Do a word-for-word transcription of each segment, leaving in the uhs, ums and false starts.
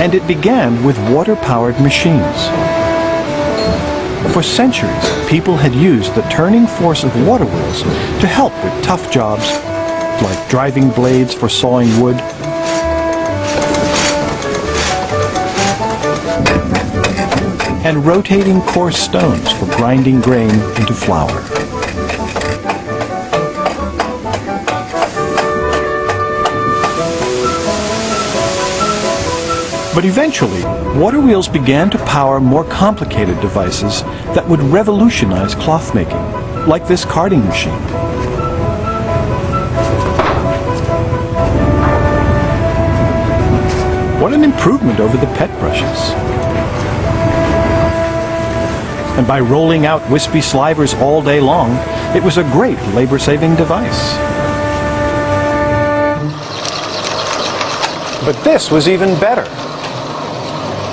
and it began with water-powered machines. For centuries, people had used the turning force of water wheels to help with tough jobs, like driving blades for sawing wood, and rotating coarse stones for grinding grain into flour. But eventually, water wheels began to power more complicated devices that would revolutionize cloth making, like this carding machine. What an improvement over the pet brushes. And by rolling out wispy slivers all day long, it was a great labor-saving device. But this was even better.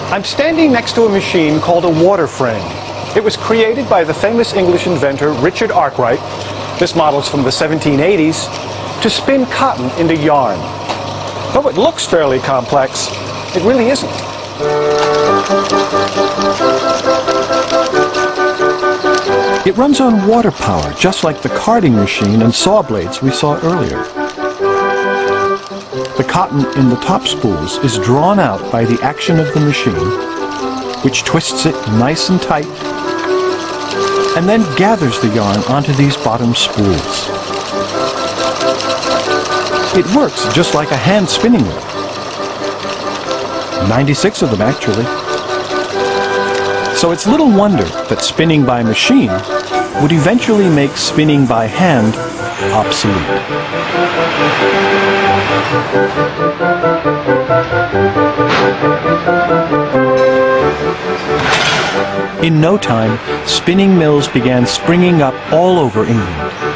I'm standing next to a machine called a water frame. It was created by the famous English inventor Richard Arkwright, this model's from the seventeen eighties, to spin cotton into yarn. Though it looks fairly complex, it really isn't. It runs on water power, just like the carding machine and saw blades we saw earlier. The cotton in the top spools is drawn out by the action of the machine, which twists it nice and tight, and then gathers the yarn onto these bottom spools. It works just like a hand spinning wheel. ninety-six of them, actually. So it's little wonder that spinning by machine would eventually make spinning by hand obsolete. In no time, spinning mills began springing up all over England.